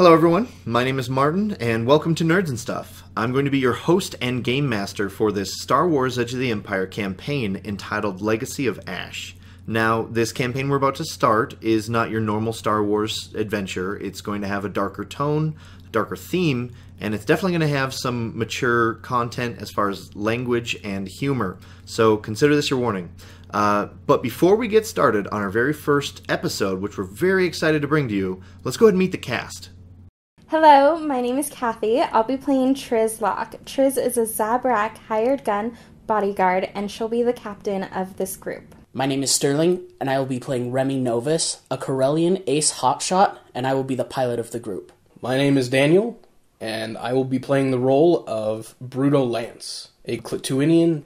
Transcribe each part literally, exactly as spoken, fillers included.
Hello everyone, my name is Martin, and welcome to Nerds and Stuff. I'm going to be your host and game master for this Star Wars Edge of the Empire campaign entitled Legacy of Ash. Now, this campaign we're about to start is not your normal Star Wars adventure. It's going to have a darker tone, a darker theme, and it's definitely going to have some mature content as far as language and humor. So consider this your warning. Uh, but before we get started on our very first episode, which we're very excited to bring to you, let's go ahead and meet the cast. Hello, my name is Kathy. I'll be playing Triz Locke. Triz is a Zabrak hired gun bodyguard, and she'll be the captain of this group. My name is Sterling, and I will be playing Remy Novus, a Corellian ace hotshot, and I will be the pilot of the group. My name is Daniel, and I will be playing the role of Bruno Lance, a Klatoonian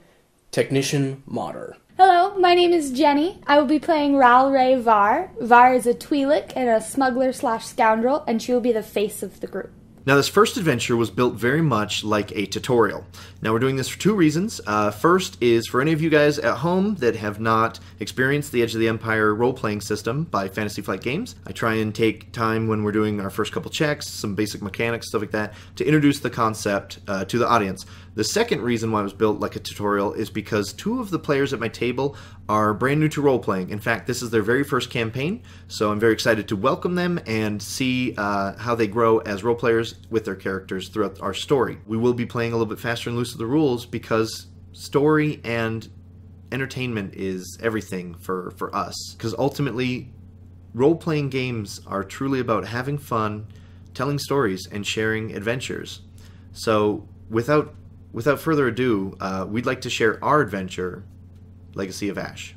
technician modder. Hello, my name is Jenny. I will be playing Ral'rai Var. Var is a Twi'lek and a smuggler slash scoundrel, and she will be the face of the group. Now, this first adventure was built very much like a tutorial. Now, we're doing this for two reasons. Uh, first is for any of you guys at home that have not experienced the Edge of the Empire role-playing system by Fantasy Flight Games. I try and take time when we're doing our first couple checks, some basic mechanics, stuff like that, to introduce the concept uh, to the audience. The second reason why it was built like a tutorial is because two of the players at my table are brand new to role-playing. In fact, this is their very first campaign, so I'm very excited to welcome them and see uh, how they grow as role-players with their characters throughout our story. We will be playing a little bit faster and loose with the rules because story and entertainment is everything for, for us. Because ultimately, role-playing games are truly about having fun, telling stories, and sharing adventures. So without... Without further ado, uh, we'd like to share our adventure, Legacy of Ash.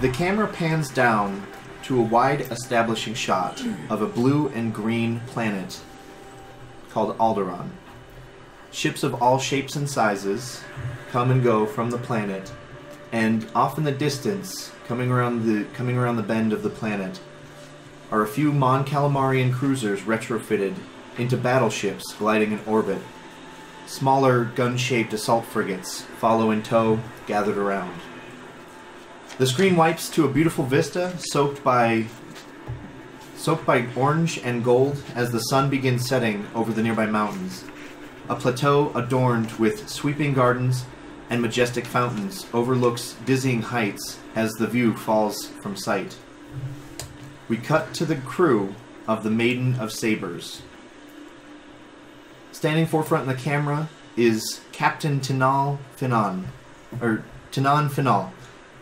The camera pans down to a wide establishing shot of a blue and green planet called Alderaan. Ships of all shapes and sizes come and go from the planet, and off in the distance, coming around the coming around the bend of the planet, are a few Mon Calamarian cruisers retrofitted into battleships gliding in orbit. Smaller gun-shaped assault frigates follow in tow, gathered around. The screen wipes to a beautiful vista, soaked by soaked by orange and gold as the sun begins setting over the nearby mountains. A plateau adorned with sweeping gardens and majestic fountains overlooks dizzying heights as the view falls from sight. We cut to the crew of the Maiden of Sabres. Standing forefront in the camera is Captain Tinan Finan, or Tinan Finan.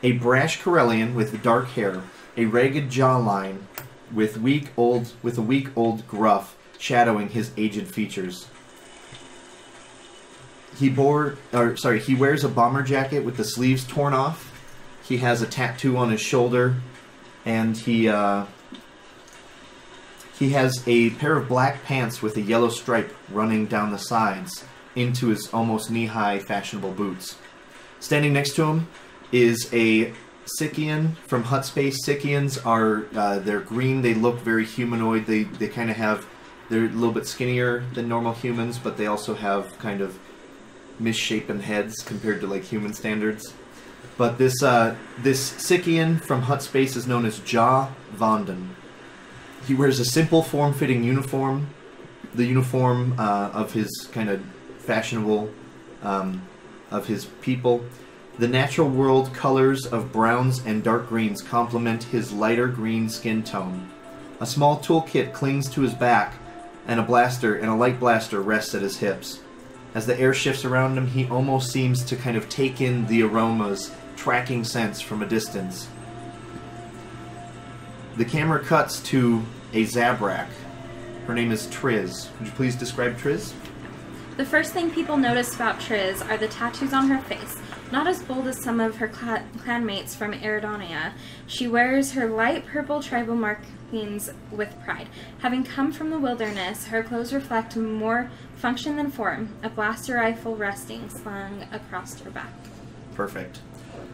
A brash Corellian with dark hair, a ragged jawline, with weak old with a weak old gruff shadowing his aged features. He bore, or sorry, he wears a bomber jacket with the sleeves torn off. He has a tattoo on his shoulder, and he uh, he has a pair of black pants with a yellow stripe running down the sides into his almost knee-high fashionable boots. Standing next to him is a Sikian from Hutt Space. Sikians are, uh, they're green, they look very humanoid, they, they kind of have They're a little bit skinnier than normal humans, but they also have kind of misshapen heads compared to like human standards. But this uh, this Sikian from Hutt Space is known as Ja Vanden. He wears a simple, form-fitting uniform, the uniform uh, of his kind of fashionable, um, of his people. The natural world colors of browns and dark greens complement his lighter green skin tone. A small toolkit clings to his back, and a blaster and a light blaster rests at his hips. As the air shifts around him, he almost seems to kind of take in the aromas, tracking scents from a distance. The camera cuts to a Zabrak. Her name is Triz. Would you please describe Triz? The first thing people notice about Triz are the tattoos on her face. Not as bold as some of her cl clanmates from Eridonia, she wears her light purple tribal markings with pride. Having come from the wilderness, her clothes reflect more function than form, a blaster rifle resting slung across her back. Perfect.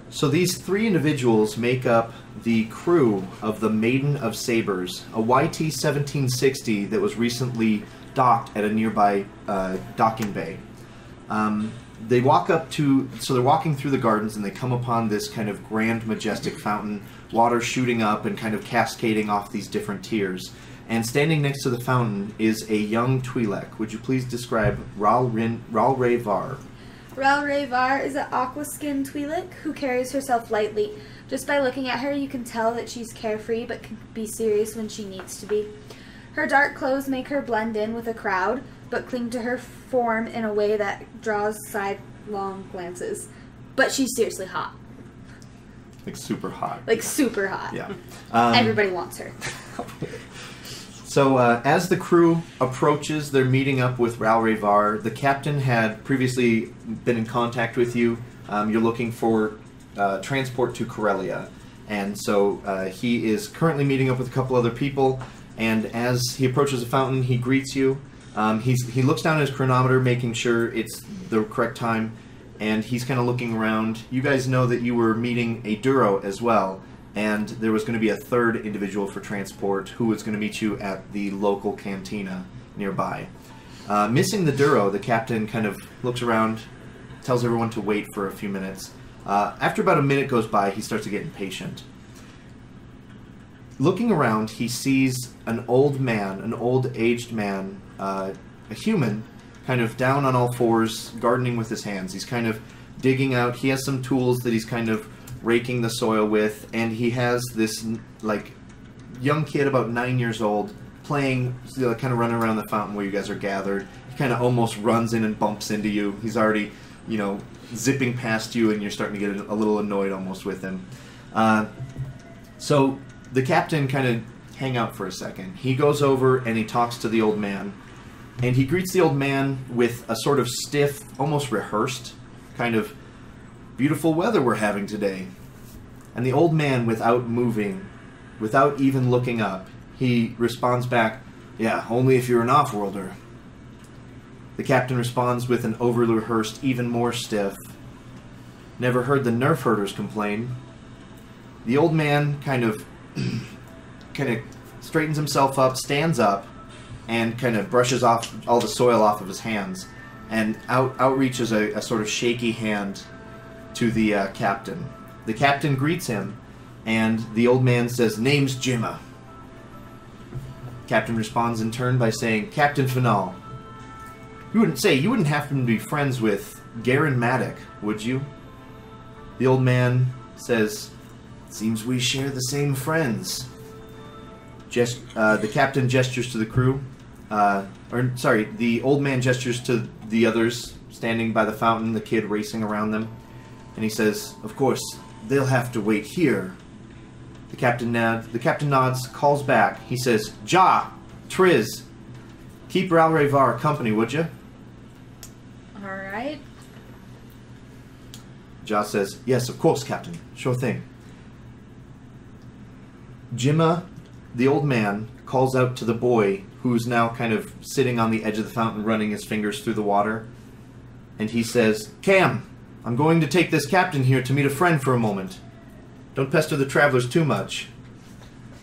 So these three individuals make up the crew of the Maiden of Sabres, a Y T seventeen sixty that was recently docked at a nearby uh, docking bay. Um, They walk up to, so they're walking through the gardens and they come upon this kind of grand majestic fountain, water shooting up and kind of cascading off these different tiers. And standing next to the fountain is a young Twi'lek. Would you please describe Ral'rai Var? Ral'rai Var is an aqua-skinned Twi'lek who carries herself lightly. Just by looking at her, you can tell that she's carefree but can be serious when she needs to be. Her dark clothes make her blend in with a crowd, but cling to her form in a way that draws sidelong glances. But she's seriously hot. Like super hot. Like super hot. Yeah. Um, Everybody wants her. So uh, as the crew approaches their meeting up with Ral'rai Var, the captain had previously been in contact with you. Um, you're looking for uh, transport to Corellia. And so uh, he is currently meeting up with a couple other people. And as he approaches the fountain, he greets you. Um, he's, he looks down at his chronometer, making sure it's the correct time, and he's kind of looking around. You guys know that you were meeting a Duro as well, and there was going to be a third individual for transport who was going to meet you at the local cantina nearby. Uh, missing the Duro, the captain kind of looks around, tells everyone to wait for a few minutes. Uh, after about a minute goes by, he starts to get impatient. Looking around, he sees an old man, an old-aged man, Uh, a human, kind of down on all fours, gardening with his hands. He's kind of digging out. He has some tools that he's kind of raking the soil with, and he has this like young kid about nine years old playing, kind of running around the fountain where you guys are gathered. He kind of almost runs in and bumps into you. He's already, you know, zipping past you, and you're starting to get a little annoyed almost with him. Uh, so the captain kind of hang out for a second. He goes over and he talks to the old man. And he greets the old man with a sort of stiff, almost rehearsed, kind of beautiful weather we're having today. And the old man, without moving, without even looking up, he responds back, "Yeah, only if you're an off-worlder." The captain responds with an overly rehearsed, even more stiff, "Never heard the nerf herders complain." The old man kind of, kind of straightens himself up, stands up, and kind of brushes off all the soil off of his hands, and out outreaches a, a sort of shaky hand to the uh, captain. The captain greets him, and the old man says, "Name's Jimma." Captain responds in turn by saying, "Captain Finan, you wouldn't say you wouldn't happen to be friends with Garen Maddock, would you?" The old man says, "Seems we share the same friends." Gest uh, the captain gestures to the crew. Uh, or, sorry, the old man gestures to the others standing by the fountain, the kid racing around them. And he says, "Of course, they'll have to wait here." The captain, nod the captain nods, calls back. He says, "Ja, Triz, keep Ral'rai Var company, would you?" All right. Ja says, "Yes, of course, Captain. Sure thing." Jimma, the old man, calls out to the boy, who's now kind of sitting on the edge of the fountain, running his fingers through the water, and he says, "Cam, I'm going to take this captain here to meet a friend for a moment. Don't pester the travelers too much."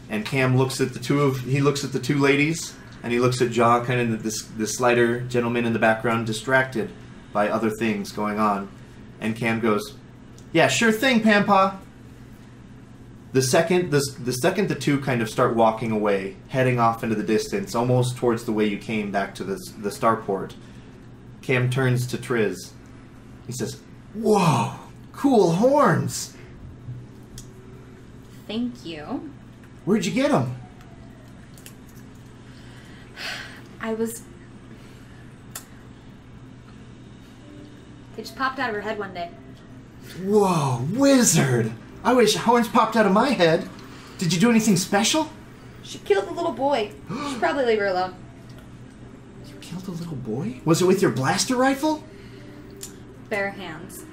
And Cam looks at the two of he looks at the two ladies, and he looks at Ja, kind of this this slighter gentleman in the background, distracted by other things going on. And Cam goes, "Yeah, sure thing, Pampa." The second the, the second the two kind of start walking away, heading off into the distance, almost towards the way you came back to the the starport, Cam turns to Triz. He says, "Whoa, cool horns." Thank you. Where'd you get them? I was... They just popped out of her head one day. Whoa, wizard! I wish horns popped out of my head. Did you do anything special? She killed the little boy. You should probably leave her alone. You killed a little boy? Was it with your blaster rifle? Bare hands.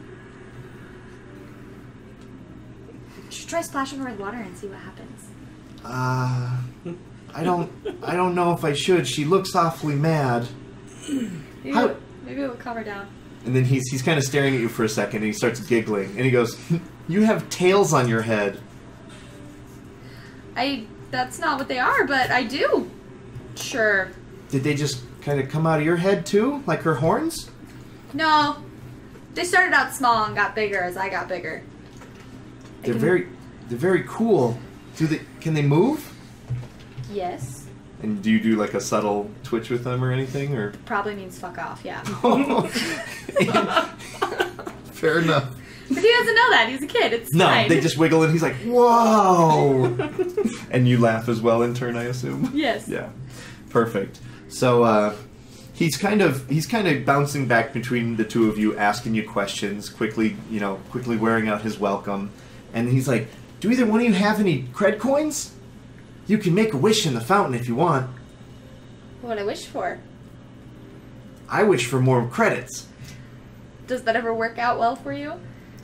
Just try splashing her with water and see what happens. Uh, I don't, I don't know if I should. She looks awfully mad. Maybe, How, maybe it'll calm her down. And then he's he's kind of staring at you for a second, and he starts giggling, and he goes, "You have tails on your head." I. That's not what they are, but I do. Sure. Did they just kind of come out of your head too, like her horns? No, they started out small and got bigger as I got bigger. They're very, they're very cool. Do they? Can they move? Yes. And do you do like a subtle twitch with them or anything, or? Probably means fuck off. Yeah. Fair enough. But he doesn't know that. He's a kid. It's no. Fine. They just wiggle, and he's like, "Whoa!" And you laugh as well in turn, I assume. Yes. Yeah. Perfect. So uh, he's kind of he's kind of bouncing back between the two of you, asking you questions, quickly, you know, quickly wearing out his welcome. And he's like, "Do either one of you have any cred coins? You can make a wish in the fountain if you want." What do I wish for? I wish for more credits. Does that ever work out well for you?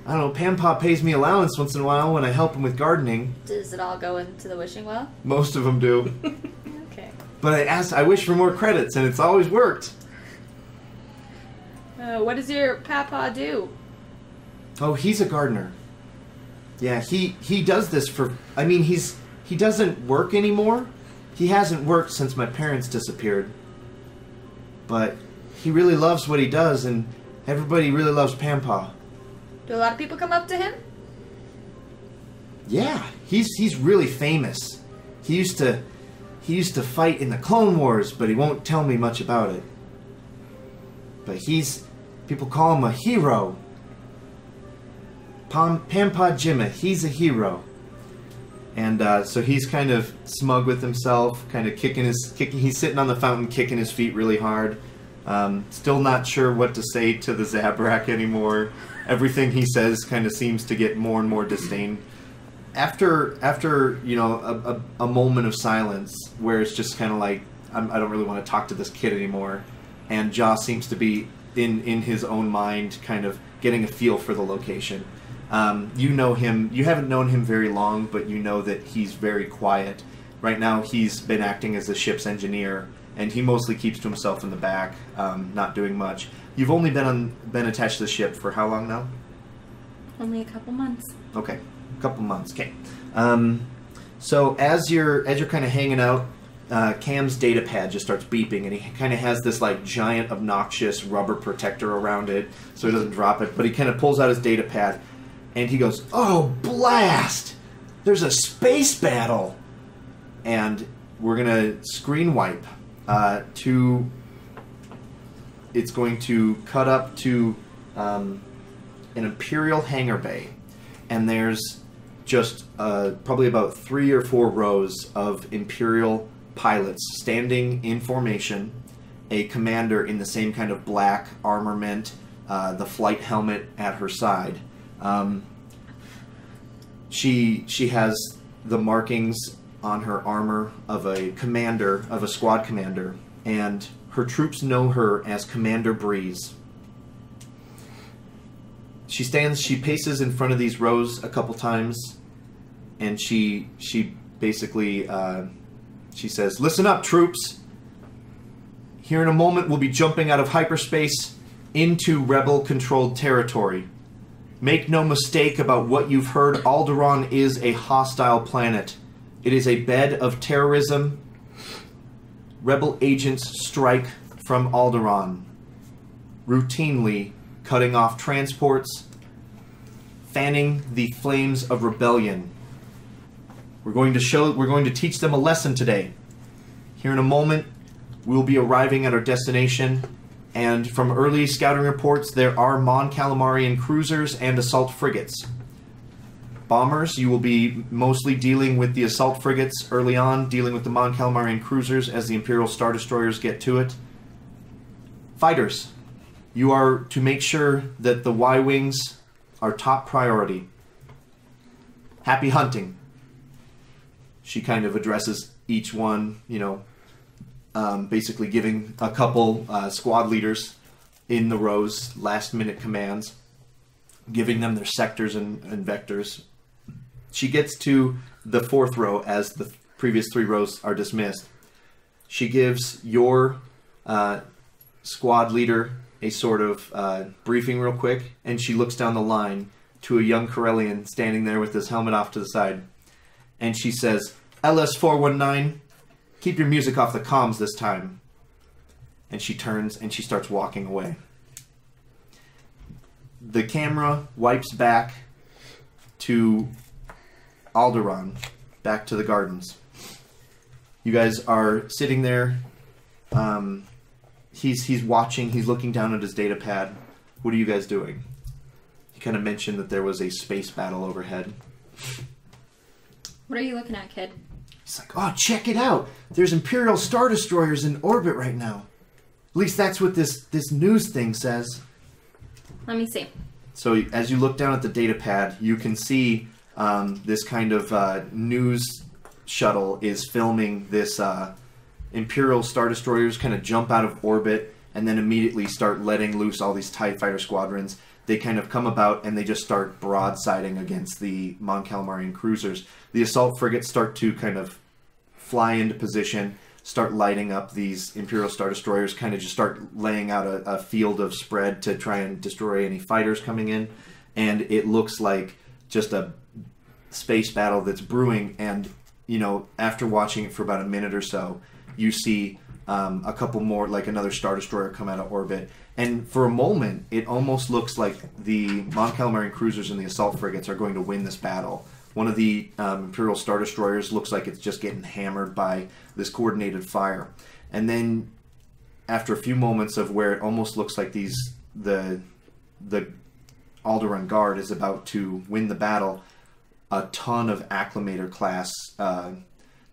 I don't know. Pampa pays me allowance once in a while when I help him with gardening. Does it all go into the wishing well? Most of them do. Okay. But I asked, I wish for more credits, and it's always worked. Uh, what does your Papa do? Oh, he's a gardener. Yeah, he, he does this for... I mean, he's he doesn't work anymore. He hasn't worked since my parents disappeared. But he really loves what he does, and everybody really loves Pampa. Do a lot of people come up to him? Yeah, he's he's really famous. He used to he used to fight in the Clone Wars, but he won't tell me much about it. But he's... people call him a hero. Pampa Jimma, he's a hero. And uh, so he's kind of smug with himself, kind of kicking his, kicking, he's sitting on the fountain, kicking his feet really hard. Um, still not sure what to say to the Zabrak anymore. Everything he says kind of seems to get more and more disdain. After, after you know, a, a, a moment of silence where it's just kind of like, I'm, I don't really want to talk to this kid anymore. And Ja seems to be in, in his own mind, kind of getting a feel for the location. Um, you know him, you haven't known him very long, but you know that he's very quiet. Right now he's been acting as the ship's engineer, and he mostly keeps to himself in the back, um, not doing much. You've only been on, been attached to the ship for how long now? Only a couple months. Okay, a couple months, okay. Um, so as you're, as you're kind of hanging out, uh, Cam's data pad just starts beeping, and he kind of has this like giant obnoxious rubber protector around it, so he doesn't drop it, but he kind of pulls out his data pad. And he goes, "Oh, blast! There's a space battle!" And we're going to screen wipe uh, to... It's going to cut up to um, an Imperial hangar bay. And there's just uh, probably about three or four rows of Imperial pilots standing in formation. A commander in the same kind of black armament, uh, the flight helmet at her side. Um, she, she has the markings on her armor of a commander, of a squad commander, and her troops know her as Commander Breeze. She stands, she paces in front of these rows a couple times, and she, she basically, uh, she says, "Listen up, troops. Here in a moment we'll be jumping out of hyperspace into rebel-controlled territory. Make no mistake about what you've heard, Alderaan is a hostile planet. It is a bed of terrorism, Rebel agents strike from Alderaan, routinely cutting off transports, fanning the flames of rebellion. We're going to show, we're going to teach them a lesson today. Here in a moment, we'll be arriving at our destination, and from early scouting reports, there are Mon Calamarian cruisers and assault frigates. Bombers, you will be mostly dealing with the assault frigates early on, dealing with the Mon Calamarian cruisers as the Imperial Star Destroyers get to it. Fighters, you are to make sure that the Y-Wings are top priority. Happy hunting. She kind of addresses each one, you know, um, basically giving a couple uh, squad leaders in the rows last-minute commands, giving them their sectors and, and vectors. She gets to the fourth row as the previous three rows are dismissed. She gives your uh, squad leader a sort of uh, briefing real quick, and she looks down the line to a young Corellian standing there with his helmet off to the side, and she says, L S four one nine, keep your music off the comms this time. And she turns and she starts walking away. The camera wipes back to Alderaan, back to the gardens. You guys are sitting there. Um, he's he's watching. He's looking down at his data pad. What are you guys doing? He kind of mentioned that there was a space battle overhead. What are you looking at, kid? He's like, oh, check it out. There's Imperial Star Destroyers in orbit right now. At least that's what this, this news thing says. Let me see. So as you look down at the data pad, you can see um, this kind of uh, news shuttle is filming this uh, Imperial Star Destroyers kind of jump out of orbit and then immediately start letting loose all these TIE fighter squadrons. They kind of come about and they just start broadsiding against the Mon Calamarian cruisers. The assault frigates start to kind of fly into position, start lighting up these Imperial Star Destroyers, kind of just start laying out a, a field of spread to try and destroy any fighters coming in. And it looks like just a space battle that's brewing. And, you know, after watching it for about a minute or so, you see um, a couple more, like another Star Destroyer come out of orbit. And for a moment, it almost looks like the Mon Calamarian cruisers and the assault frigates are going to win this battle. One of the um, Imperial Star Destroyers looks like it's just getting hammered by this coordinated fire. And then after a few moments of where it almost looks like these the the Alderaan Guard is about to win the battle, a ton of Acclimator class, uh,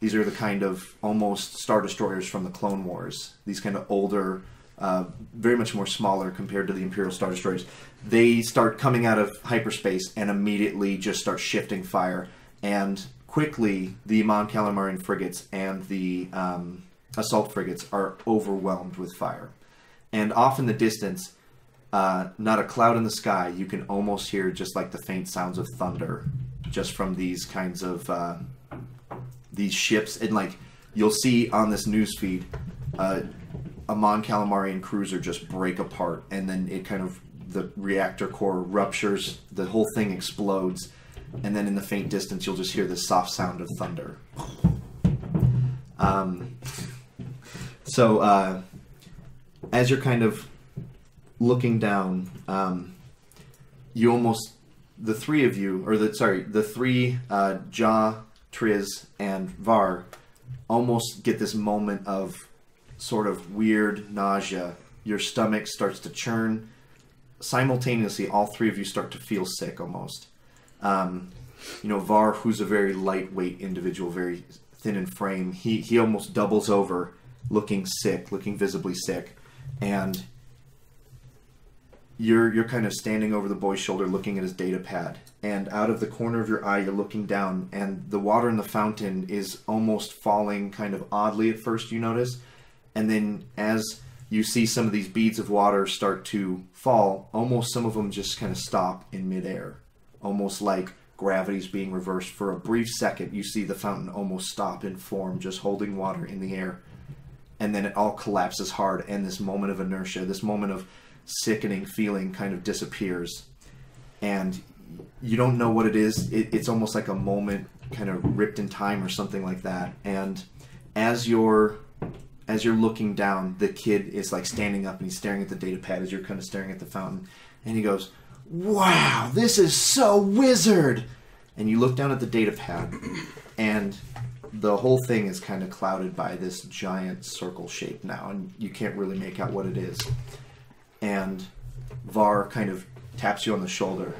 these are the kind of almost Star Destroyers from the Clone Wars, these kind of older, uh, very much more smaller compared to the Imperial Star Destroyers. They start coming out of hyperspace and immediately just start shifting fire. And quickly, the Mon Calamarian frigates and the um, assault frigates are overwhelmed with fire. And off in the distance, uh, not a cloud in the sky, you can almost hear just like the faint sounds of thunder just from these kinds of, uh, these ships. And like, you'll see on this newsfeed, uh, a Mon Calamarian cruiser just break apart, and then it kind of, the reactor core ruptures, the whole thing explodes, and then in the faint distance you'll just hear this soft sound of thunder. Um, so uh, as you're kind of looking down, um, you almost, the three of you, or the, sorry, the three, uh, Ja, Triz, and Var, almost get this moment of sort of weird nausea. Your stomach starts to churn. Simultaneously, all three of you start to feel sick almost. Um, you know, Var, who's a very lightweight individual, very thin in frame, he, he almost doubles over looking sick, looking visibly sick. And you're, you're kind of standing over the boy's shoulder looking at his data pad. And out of the corner of your eye, you're looking down, and the water in the fountain is almost falling kind of oddly at first, you notice. And then as you see some of these beads of water start to fall, almost some of them just kind of stop in midair, almost like gravity's being reversed. For a brief second, you see the fountain almost stop in form, just holding water in the air. And then it all collapses hard, and this moment of inertia, this moment of sickening feeling kind of disappears. And you don't know what it is. It, it's almost like a moment kind of ripped in time or something like that. And as you're as you're looking down, the kid is like standing up and he's staring at the data pad as you're kind of staring at the fountain. And he goes, wow, this is so wizard. And you look down at the data pad and the whole thing is kind of clouded by this giant circle shape now. And you can't really make out what it is. And Var kind of taps you on the shoulder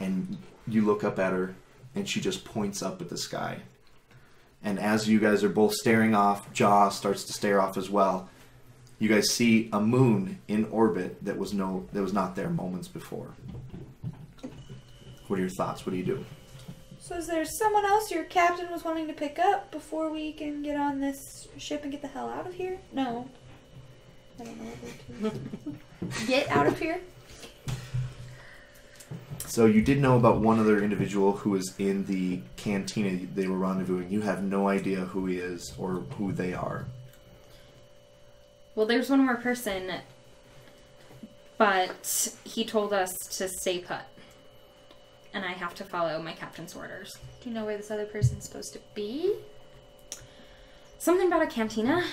and you look up at her and she just points up at the sky. And as you guys are both staring off, Ja starts to stare off as well. You guys see a moon in orbit that was no, that was not there moments before. What are your thoughts? What do you do? So is there someone else your captain was wanting to pick up before we can get on this ship and get the hell out of here? No. I don't know. Get out of here. So you did know about one other individual who was in the cantina they were rendezvousing. You have no idea who he is or who they are. Well, there's one more person, but he told us to stay put. And I have to follow my captain's orders. Do you know where this other person's supposed to be? Something about a cantina.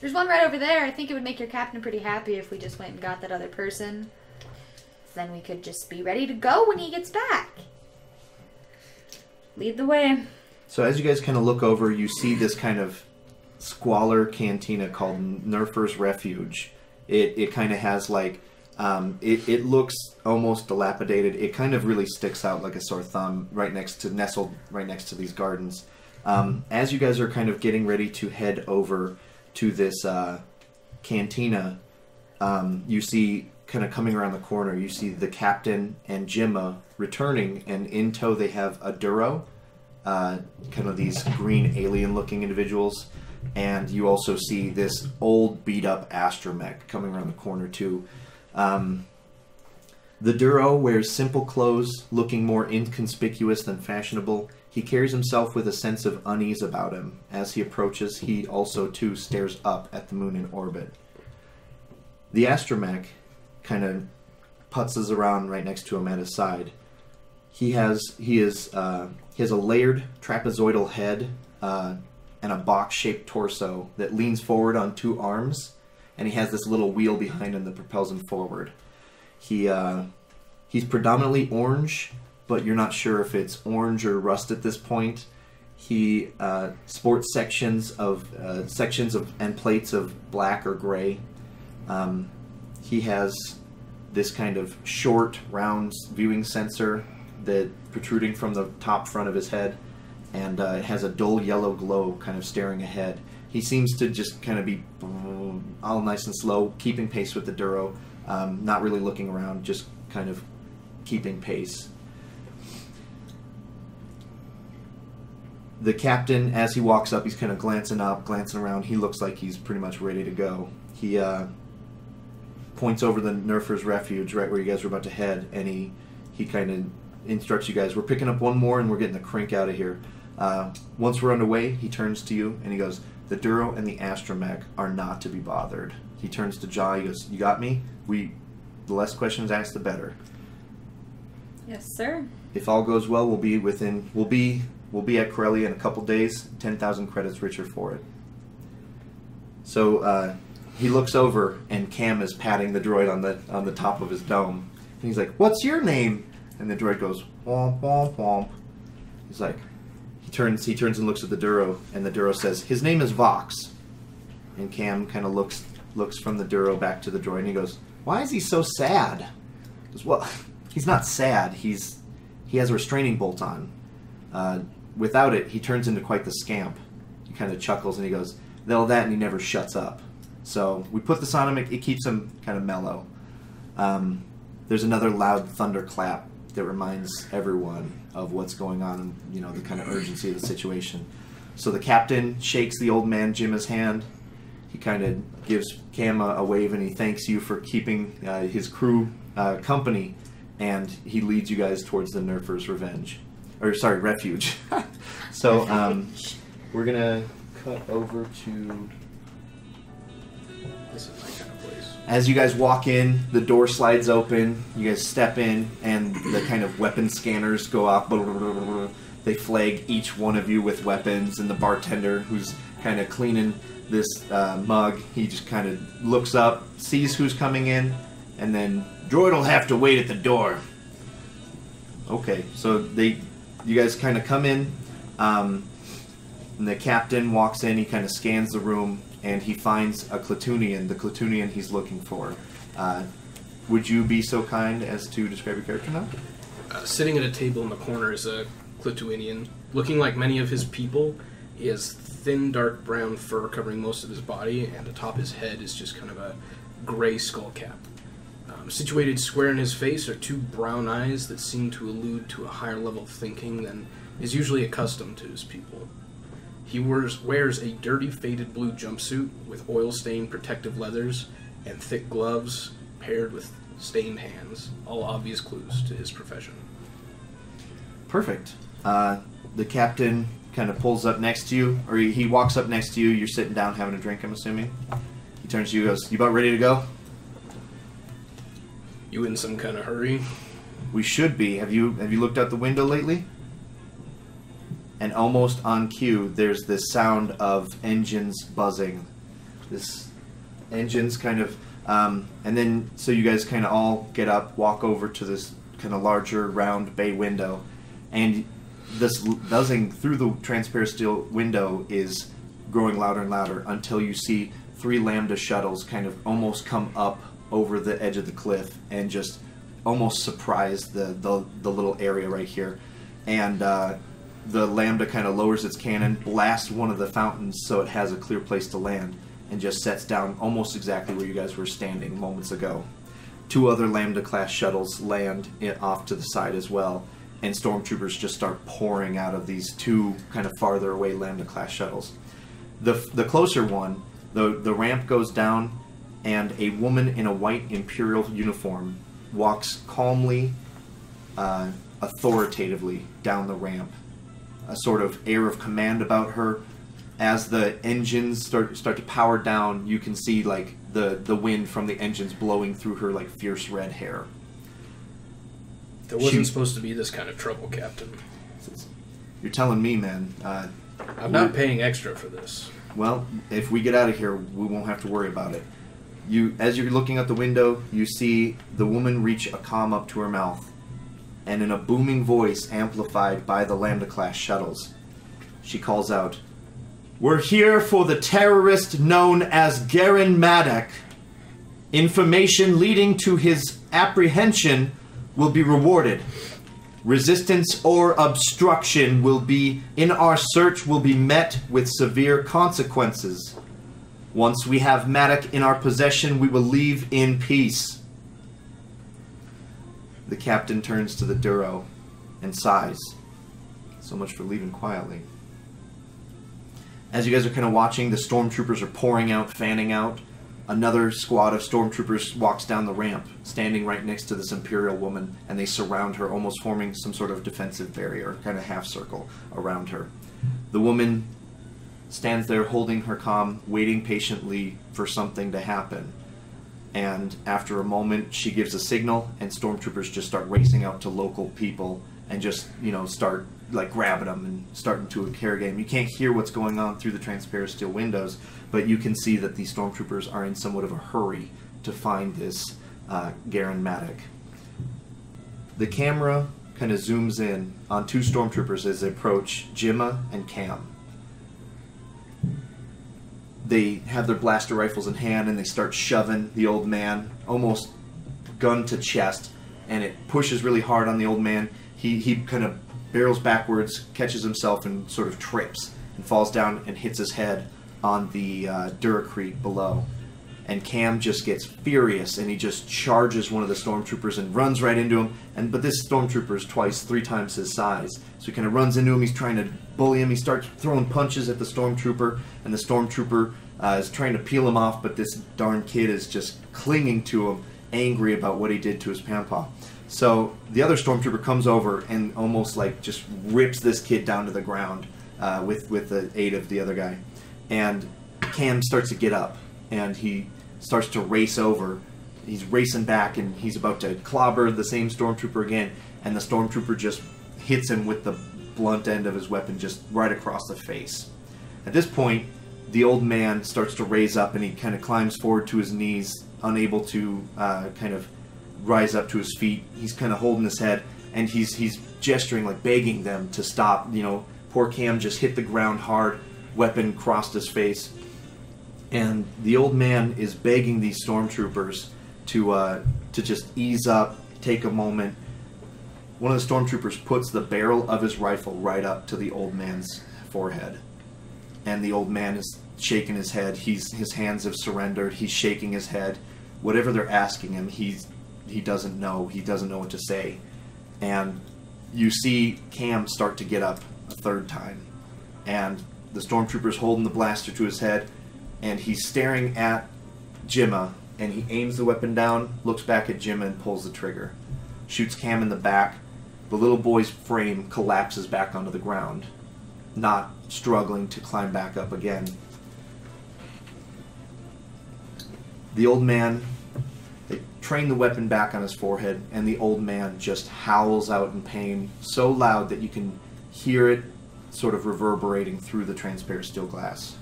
There's one right over there. I think it would make your captain pretty happy if we just went and got that other person. Then we could just be ready to go when he gets back. Lead the way. So as you guys kind of look over, you see this kind of squalor cantina called Nerfer's Refuge. It it kind of has like, um, it, it looks almost dilapidated. It kind of really sticks out like a sore thumb right next to, nestled right next to these gardens. Um, as you guys are kind of getting ready to head over to this uh, cantina, um, you see... kind of coming around the corner, you see the captain and Jimma returning, and in tow they have a Duro, uh, kind of these green alien-looking individuals, and you also see this old beat-up astromech coming around the corner too. Um, the Duro wears simple clothes, looking more inconspicuous than fashionable. He carries himself with a sense of unease about him. As he approaches, he also too stares up at the moon in orbit. The astromech kind of putzes around right next to him at his side. He has he is uh, he has a layered trapezoidal head uh, and a box-shaped torso that leans forward on two arms, and he has this little wheel behind him that propels him forward. He uh, he's predominantly orange, but you're not sure if it's orange or rust at this point. He uh, sports sections of uh, sections of and plates of black or gray. Um, He has this kind of short, round viewing sensor that protruding from the top front of his head, and uh, it has a dull yellow glow kind of staring ahead. He seems to just kind of be all nice and slow, keeping pace with the Duro, um, not really looking around, just kind of keeping pace. The captain, as he walks up, he's kind of glancing up, glancing around. He looks like he's pretty much ready to go. He, uh... points over the Nerfer's Refuge right where you guys were about to head, and he, he kind of instructs you guys, we're picking up one more and we're getting the crink out of here. Uh, once we're underway, he turns to you and he goes, the Duro and the astromech are not to be bothered. He turns to Ja, he goes, you got me? We, the less questions asked, the better. Yes, sir. If all goes well, we'll be within, we'll be, we'll be at Corellia in a couple days, ten thousand credits richer for it. So, uh, he looks over, and Cam is patting the droid on the on the top of his dome. And he's like, what's your name? And the droid goes, womp, womp, womp. He's like, he turns, he turns and looks at the Duro, and the Duro says, his name is Vox. And Cam kind of looks looks from the Duro back to the droid, and he goes, why is he so sad? He goes, well, he's not sad. He's He has a restraining bolt on. Uh, without it, he turns into quite the scamp. He kind of chuckles, and he goes, they'll that, and he never shuts up. So we put this on him, it, it keeps him kind of mellow. Um, there's another loud thunderclap that reminds everyone of what's going on and, you know, the kind of urgency of the situation. So the captain shakes the old man Jim's hand. He kind of gives Cam a, a wave and he thanks you for keeping uh, his crew uh, company. And he leads you guys towards the Nerfer's Revenge. Or, sorry, Refuge. So um, we're gonna cut over to... As you guys walk in, the door slides open, you guys step in, and the kind of weapon scanners go off. They flag each one of you with weapons, and the bartender, who's kind of cleaning this uh, mug. He just kind of looks up, sees who's coming in, and then, droid'll have to wait at the door. Okay, so they, you guys kind of come in, um, and the captain walks in, he kind of scans the room, and he finds a Klatoonian, the Klatoonian he's looking for. Uh, would you be so kind as to describe your character now? Uh, sitting at a table in the corner is a Klatoonian. Looking like many of his people, he has thin, dark brown fur covering most of his body, and atop his head is just kind of a gray skull cap. Um, situated square in his face are two brown eyes that seem to allude to a higher level of thinking than is usually accustomed to his people. He wears, wears a dirty, faded blue jumpsuit with oil-stained protective leathers and thick gloves paired with stained hands, all obvious clues to his profession. Perfect. Uh, the captain kind of pulls up next to you, or he, he walks up next to you. You're sitting down having a drink, I'm assuming. He turns to you and goes, "You about ready to go?" You in some kind of hurry? We should be. Have you have you looked out the window lately? And almost on cue, there's this sound of engines buzzing. This engines kind of, um, and then so you guys kind of all get up, walk over to this kind of larger round bay window, and this buzzing through the transparent steel window is growing louder and louder until you see three Lambda shuttles kind of almost come up over the edge of the cliff and just almost surprise the the, the little area right here. And uh, the Lambda kind of lowers its cannon, blasts one of the fountains so it has a clear place to land, and just sets down almost exactly where you guys were standing moments ago. Two other Lambda-class shuttles land in, off to the side as well, and stormtroopers just start pouring out of these two kind of farther away Lambda-class shuttles. The, the closer one, the, the ramp goes down, and a woman in a white Imperial uniform walks calmly, uh, authoritatively down the ramp. A sort of air of command about her. As the engines start start to power down, you can see like the, the wind from the engines blowing through her like fierce red hair. There wasn't she, supposed to be this kind of trouble, Captain. You're telling me, man. Uh, I'm not paying extra for this. Well, if we get out of here, we won't have to worry about it. You, as you're looking out the window, you see the woman reach a comm up to her mouth, and in a booming voice amplified by the Lambda-class shuttles, she calls out, "We're here for the terrorist known as Garen Maddock. Information leading to his apprehension will be rewarded. Resistance or obstruction will be, in our search, will be met with severe consequences. Once we have Maddock in our possession, we will leave in peace." The captain turns to the Duro and sighs. So much for leaving quietly. As you guys are kind of watching, the stormtroopers are pouring out, fanning out. Another squad of stormtroopers walks down the ramp, standing right next to this Imperial woman, and they surround her, almost forming some sort of defensive barrier, kind of half-circle around her. The woman stands there holding her comm, waiting patiently for something to happen. And after a moment, she gives a signal, and stormtroopers just start racing out to local people and just, you know, start, like, grabbing them and starting to a care game. You can't hear what's going on through the transparent steel windows, but you can see that these stormtroopers are in somewhat of a hurry to find this uh, Garen Maddock. The camera kind of zooms in on two stormtroopers as they approach, Jimma and Cam. They have their blaster rifles in hand, and they start shoving the old man, almost gun to chest, and it pushes really hard on the old man. He, he kind of barrels backwards, catches himself, and sort of trips, and falls down and hits his head on the uh, Duracrete below. And Cam just gets furious, and he just charges one of the stormtroopers and runs right into him. And but this stormtrooper is twice, three times his size. So he kind of runs into him, he's trying to bully him, he starts throwing punches at the stormtrooper, and the stormtrooper uh, is trying to peel him off, but this darn kid is just clinging to him, angry about what he did to his pampa. So the other stormtrooper comes over and almost like just rips this kid down to the ground uh, with, with the aid of the other guy. And Cam starts to get up, and he starts to race over. He's racing back, and he's about to clobber the same stormtrooper again, and the stormtrooper just hits him with the blunt end of his weapon just right across the face. At this point, the old man starts to raise up, and he kind of climbs forward to his knees, unable to uh, kind of rise up to his feet. He's kind of holding his head, and he's he's gesturing, like begging them to stop. You know, poor Cam just hit the ground hard, weapon crossed his face, and the old man is begging these stormtroopers to uh, to just ease up, take a moment. One of the stormtroopers puts the barrel of his rifle right up to the old man's forehead, and the old man is shaking his head. He's his hands have surrendered. He's shaking his head. Whatever they're asking him, he's he doesn't know. He doesn't know what to say. And you see Cam start to get up a third time, and the stormtrooper's holding the blaster to his head, and he's staring at Jimma, and he aims the weapon down, looks back at Jimma, and pulls the trigger. Shoots Cam in the back. The little boy's frame collapses back onto the ground, not struggling to climb back up again. The old man, they train the weapon back on his forehead, and the old man just howls out in pain so loud that you can hear it sort of reverberating through the transparent steel glass.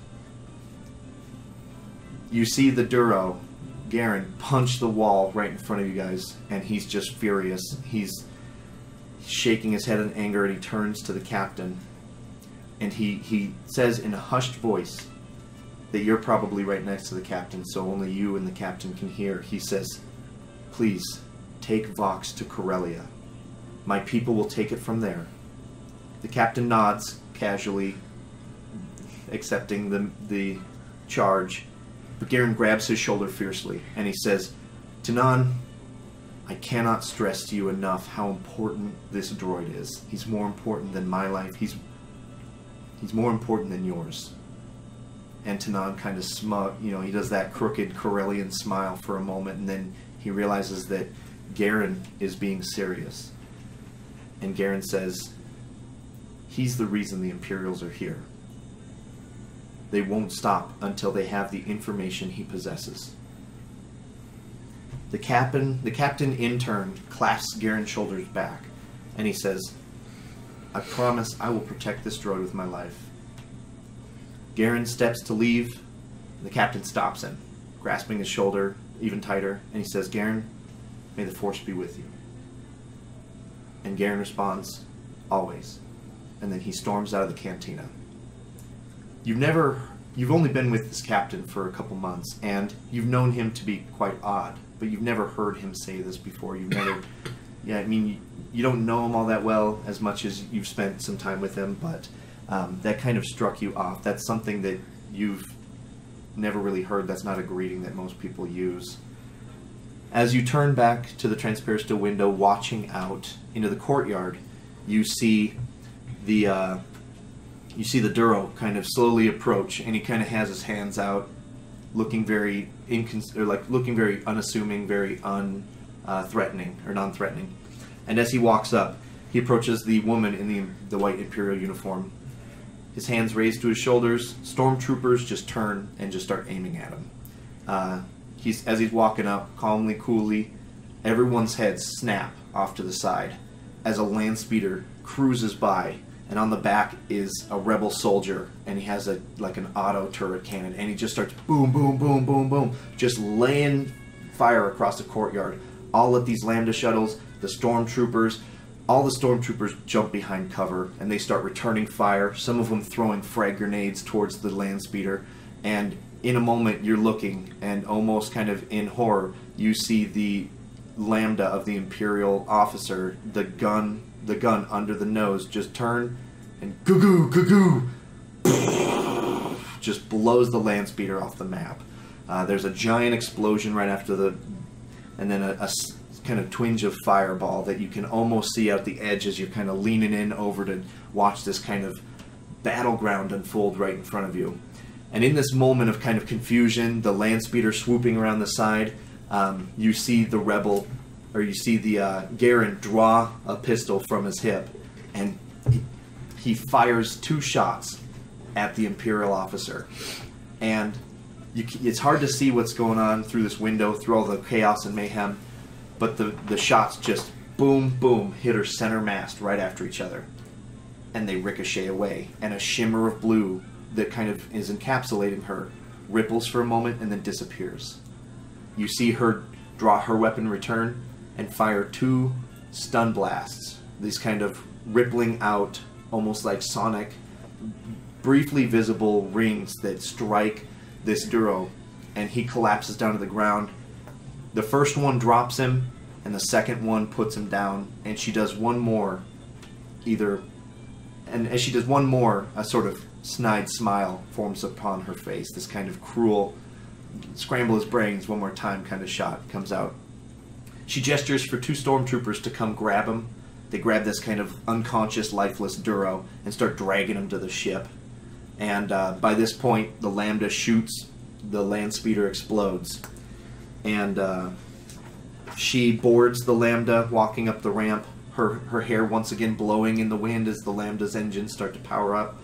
You see the Duro, Garen, punch the wall right in front of you guys, and he's just furious. He's shaking his head in anger, and he turns to the captain, and he, he says in a hushed voice that you're probably right next to the captain, so only you and the captain can hear. He says, "Please, take Vox to Corellia. My people will take it from there." The captain nods, casually accepting the, the charge, but Garen grabs his shoulder fiercely, and he says, "Tinan, I cannot stress to you enough how important this droid is. He's more important than my life. He's he's more important than yours." And Tinan kind of smug, you know, he does that crooked Corellian smile for a moment, and then he realizes that Garen is being serious. And Garen says, "He's the reason the Imperials are here. They won't stop until they have the information he possesses." The captain, the captain in turn clasps Garen's shoulders back, and he says, "I promise I will protect this droid with my life." Garen steps to leave, and the captain stops him, grasping his shoulder even tighter, and he says, "Garen, may the Force be with you." And Garen responds, "Always." And then he storms out of the cantina. You've never, you've only been with this captain for a couple months, and you've known him to be quite odd, but you've never heard him say this before. You've never, yeah, I mean, you, you don't know him all that well as much as you've spent some time with him, but um, that kind of struck you off. That's something that you've never really heard. That's not a greeting that most people use. As you turn back to the transparistile window, watching out into the courtyard, you see the, uh, you see the Duro kind of slowly approach, and he kind of has his hands out, looking very incons or like looking very unassuming, very un uh, threatening or non-threatening. And as he walks up, he approaches the woman in the the white Imperial uniform. His hands raised to his shoulders. Stormtroopers just turn and just start aiming at him. Uh, he's as he's walking up, calmly, coolly. Everyone's heads snap off to the side as a land speeder cruises by. And on the back is a rebel soldier, and he has a like an auto turret cannon, and he just starts boom, boom, boom, boom, boom, just laying fire across the courtyard. All of these Lambda shuttles, the stormtroopers, all the stormtroopers jump behind cover, and they start returning fire, some of them throwing frag grenades towards the land speeder. And in a moment, you're looking, and almost kind of in horror, you see the Lambda of the Imperial officer, the gun the gun under the nose, just turn and goo-goo, goo-goo, just blows the land speeder off the map. Uh, there's a giant explosion right after the, and then a, a kind of twinge of fireball that you can almost see out the edge as you're kind of leaning in over to watch this kind of battleground unfold right in front of you. And in this moment of kind of confusion, the land speeder swooping around the side, um, you see the rebel, or you see the uh, Garen draw a pistol from his hip, and he, he fires two shots at the Imperial officer. And you, it's hard to see what's going on through this window, through all the chaos and mayhem, but the, the shots just boom, boom, hit her center mast right after each other. And they ricochet away, and a shimmer of blue that kind of is encapsulating her ripples for a moment and then disappears. You see her draw her weapon, return, and fire two stun blasts. These kind of rippling out, almost like sonic, briefly visible rings that strike this Duro, and he collapses down to the ground. The first one drops him, and the second one puts him down, and she does one more, either... And as she does one more, a sort of snide smile forms upon her face. This kind of cruel, scramble his brains one more time kind of shot comes out. She gestures for two stormtroopers to come grab him. They grab this kind of unconscious, lifeless Duro and start dragging him to the ship. And uh, by this point, the Lambda shoots, the land speeder explodes. And uh, she boards the Lambda, walking up the ramp. Her, her hair once again blowing in the wind as the Lambda's engines start to power up.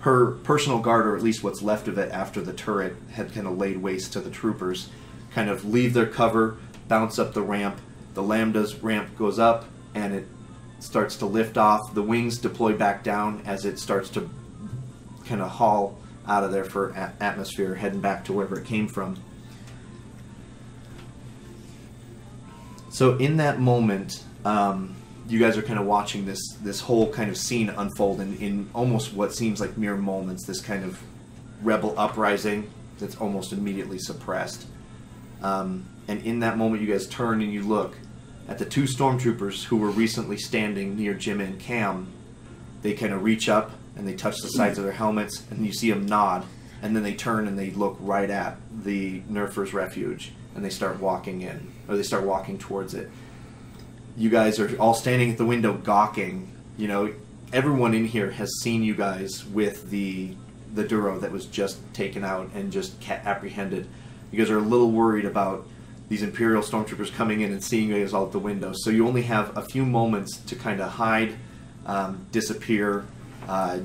Her personal guard, or at least what's left of it after the turret had kind of laid waste to the troopers, kind of leave their cover, bounce up the ramp. The Lambda's ramp goes up and it starts to lift off. The wings deploy back down as it starts to kind of haul out of there for atmosphere, heading back to wherever it came from. So in that moment, um, you guys are kind of watching this this whole kind of scene unfold in, in almost what seems like mere moments, this kind of rebel uprising that's almost immediately suppressed. Um, and in that moment, you guys turn and you look at the two stormtroopers who were recently standing near Jimma and Cam. They kind of reach up and they touch the sides of their helmets, and you see them nod, and then they turn and they look right at the Nerfer's Refuge, and they start walking in, or they start walking towards it. You guys are all standing at the window gawking. You know, everyone in here has seen you guys with the the Duro that was just taken out and just apprehended. You guys are a little worried about these Imperial stormtroopers coming in and seeing you guys all at the window. So you only have a few moments to kind of hide, um, disappear, uh,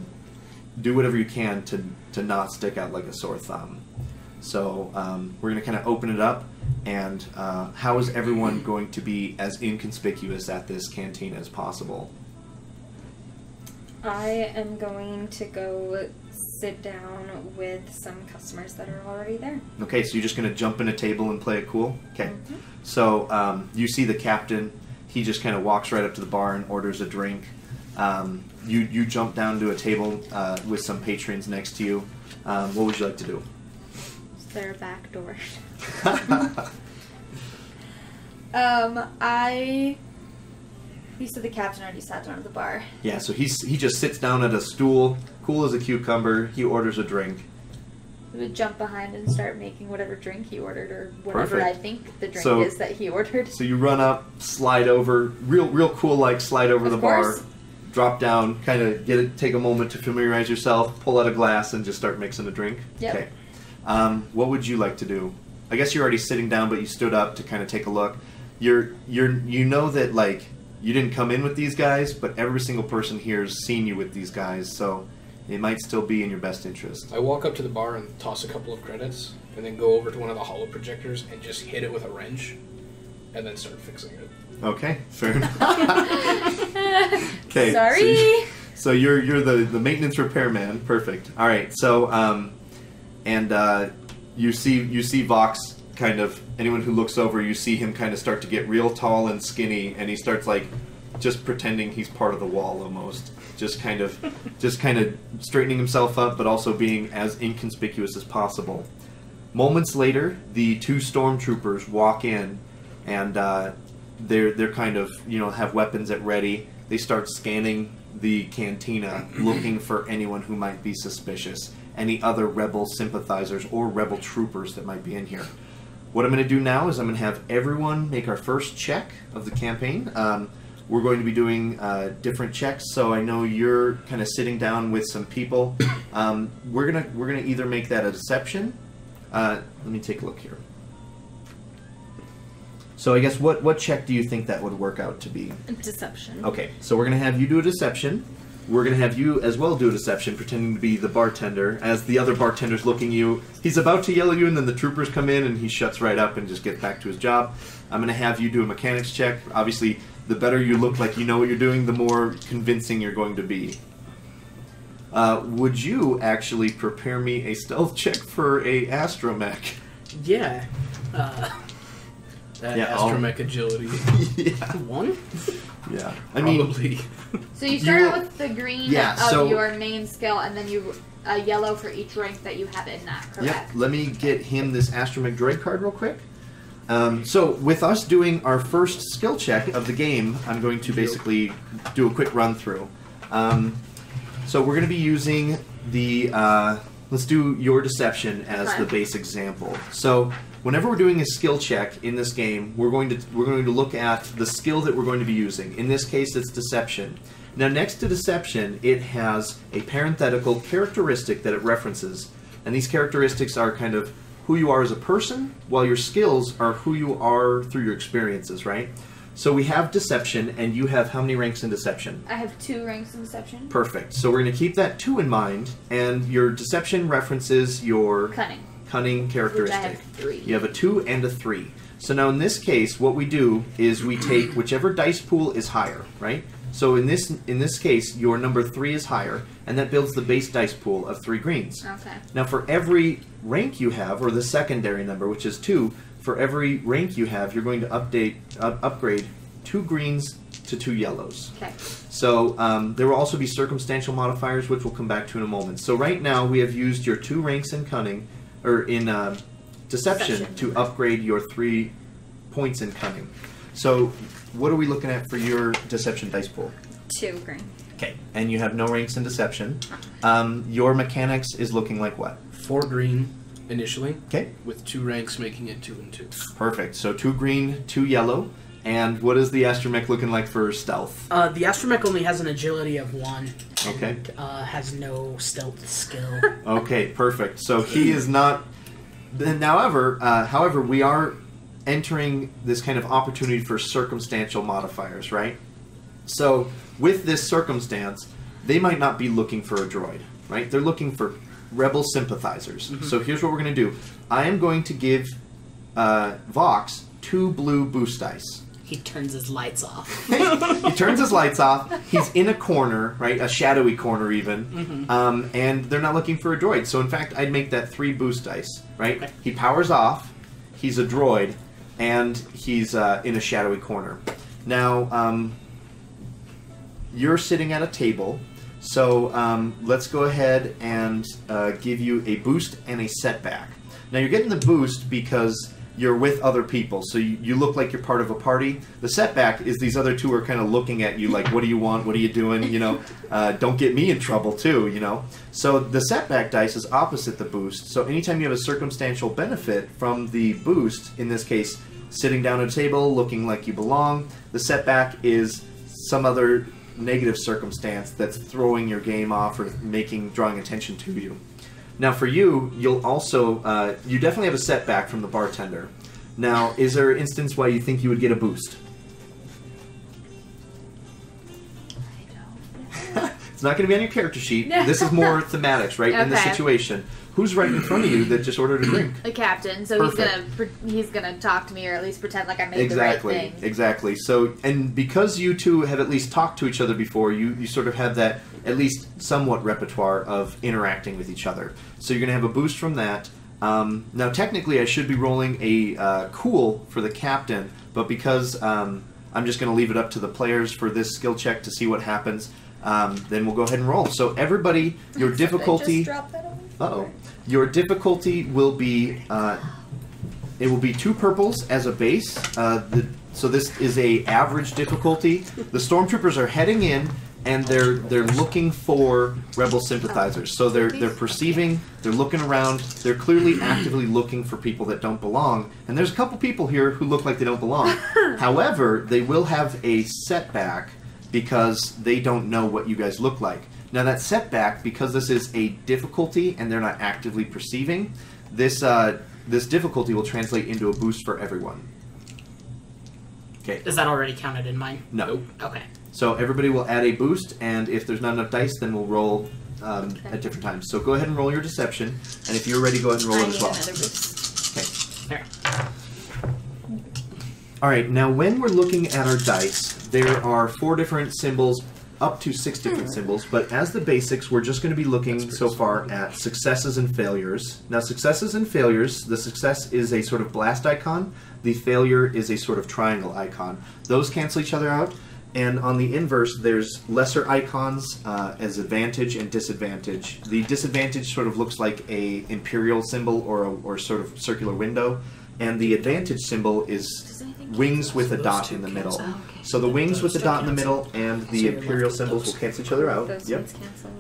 do whatever you can to, to not stick out like a sore thumb. So um, we're going to kind of open it up. And uh, how is everyone going to be as inconspicuous at this canteen as possible? I am going to go sit down with some customers that are already there. Okay, so you're just going to jump in a table and play it cool? Okay. Mm-hmm. So um, you see the captain. He just kind of walks right up to the bar and orders a drink. Um, you, you jump down to a table uh, with some patrons next to you. Um, what would you like to do? Their back door. um, I. You said the captain already sat down at the bar. Yeah, so he's he just sits down at a stool, cool as a cucumber. He orders a drink. We would jump behind and start making whatever drink he ordered, or whatever. Perfect. I think the drink so, is that he ordered. So you run up, slide over, real real cool like slide over of the course. bar, drop down, kind of get it, take a moment to familiarize yourself, pull out a glass, and just start mixing a drink. Yep. Okay. Um, what would you like to do? I guess you're already sitting down, but you stood up to kind of take a look. You're, you're, you know that, like, you didn't come in with these guys, but every single person here has seen you with these guys, so it might still be in your best interest. I walk up to the bar and toss a couple of credits, and then go over to one of the hollow projectors and just hit it with a wrench, and then start fixing it. Okay, fair enough. Okay, sorry. So, you, so you're, you're the, the maintenance repair man. Perfect. All right, so... Um, And uh, you see, you see Vox kind of. Anyone who looks over, you see him kind of start to get real tall and skinny, and he starts like just pretending he's part of the wall almost, just kind of, just kind of straightening himself up, but also being as inconspicuous as possible. Moments later, the two stormtroopers walk in, and uh, they're they're kind of, you know, have weapons at ready. They start scanning the cantina, looking for anyone who might be suspicious. Any other rebel sympathizers or rebel troopers that might be in here. What I'm going to do now is I'm going to have everyone make our first check of the campaign. Um, we're going to be doing uh, different checks, so I know you're kind of sitting down with some people. Um, we're gonna we're gonna either make that a deception. Uh, let me take a look here. So I guess what what check do you think that would work out to be? Deception. Okay, so we're going to have you do a deception. We're going to have you as well do a deception, pretending to be the bartender, as the other bartender's looking you. He's about to yell at you, and then the troopers come in, and he shuts right up and just gets back to his job. I'm going to have you do a mechanics check. Obviously, the better you look like you know what you're doing, the more convincing you're going to be. Uh, would you actually prepare me a stealth check for a astromech? Yeah. Uh, that yeah, astromech I'll... agility. Yeah. One? Yeah. I Probably. mean... So you start you... with the green yeah, of so... your main skill, and then you... Uh, yellow for each rank that you have in that, correct? Yep. Let me get him this astromech droid card real quick. Um, so with us doing our first skill check of the game, I'm going to basically do a quick run through. Um, so we're going to be using the... Uh, let's do your deception as okay. the base example. So whenever we're doing a skill check in this game, we're going to we're going to look at the skill that we're going to be using. In this case, it's deception. Now, next to deception, it has a parenthetical characteristic that it references. And these characteristics are kind of who you are as a person, while your skills are who you are through your experiences, right? So we have deception, and you have how many ranks in deception? I have two ranks in deception. Perfect. So we're going to keep that two in mind, and your deception references your... Cunning. Cunning characteristic. I have three. You have a two and a three. So now in this case, what we do is we take whichever dice pool is higher, right? So in this in this case, your number three is higher, and that builds the base dice pool of three greens. Okay. Now for every rank you have, or the secondary number, which is two, for every rank you have, you're going to update uh, upgrade two greens to two yellows. Okay. So um, there will also be circumstantial modifiers, which we'll come back to in a moment. So right now we have used your two ranks in cunning, or in uh, deception, deception, to upgrade your three points in cunning. So, what are we looking at for your deception dice pool? Two green. Okay, and you have no ranks in deception. Um, your mechanics is looking like what? Four green initially. Okay. With two ranks, making it two and two. Perfect. So two green, two yellow. And what is the astromech looking like for stealth? Uh, the astromech only has an agility of one. Okay. And, uh, has no stealth skill. Okay, perfect. So he is not. Then, however, uh, however, we are entering this kind of opportunity for circumstantial modifiers, right? So with this circumstance, they might not be looking for a droid, right? They're looking for rebel sympathizers. Mm-hmm. So here's what we're going to do. I am going to give uh, Vox two blue boost dice. He turns his lights off. He turns his lights off. He's in a corner, right? A shadowy corner even. Mm-hmm. um, and they're not looking for a droid. So in fact, I'd make that three boost dice, right? Okay. He powers off. He's a droid. And he's uh, in a shadowy corner. Now, um, you're sitting at a table, so um, let's go ahead and uh, give you a boost and a setback. Now, you're getting the boost because you're with other people, so you, you look like you're part of a party. The setback is these other two are kind of looking at you like, what do you want, what are you doing, you know, uh, don't get me in trouble too, you know. So the setback dice is opposite the boost, so anytime you have a circumstantial benefit from the boost, in this case, sitting down at a table, looking like you belong, the setback is some other negative circumstance that's throwing your game off or making, drawing attention to you. Now, for you, you'll also, uh, you definitely have a setback from the bartender. Now, is there an instance why you think you would get a boost? I don't know. It's not going to be on your character sheet. This is more thematics, right, okay. in the situation. Who's right in front of you that just ordered a drink? The captain, so Perfect. he's gonna he's gonna talk to me, or at least pretend like I made exactly, the right thing. Exactly, exactly. So, and because you two have at least talked to each other before, you, you sort of have that at least somewhat repertoire of interacting with each other. So you're gonna have a boost from that. Um, now, technically, I should be rolling a uh, cool for the captain, but because um, I'm just gonna leave it up to the players for this skill check to see what happens, um, then we'll go ahead and roll. So everybody, your difficulty. Did I just drop that on? Uh-oh. Your difficulty will be, uh, it will be two purples as a base. Uh, the, so this is a average difficulty. The stormtroopers are heading in, and they're they're looking for rebel sympathizers. So they're they're perceiving, they're looking around, they're clearly actively looking for people that don't belong. And there's a couple people here who look like they don't belong. However, they will have a setback because they don't know what you guys look like. Now that setback, because this is a difficulty and they're not actively perceiving, this uh, this difficulty will translate into a boost for everyone. Okay. Is that already counted in mine? No. Okay. So everybody will add a boost, and if there's not enough dice, then we'll roll um, okay. at different times. So go ahead and roll your deception, and if you're ready, go ahead and roll I it as well. Boost. Okay. There. All right. Now, when we're looking at our dice, there are four different symbols up to six different symbols, but as the basics, we're just going to be looking so far at successes and failures. Now, successes and failures, the success is a sort of blast icon, the failure is a sort of triangle icon. Those cancel each other out, and on the inverse, there's lesser icons uh, as advantage and disadvantage. The disadvantage sort of looks like a imperial symbol or, a, or sort of circular window, and the advantage symbol is wings with a dot in the middle. So the wings with the dot in the middle and the imperial symbols will cancel each other out. Yep.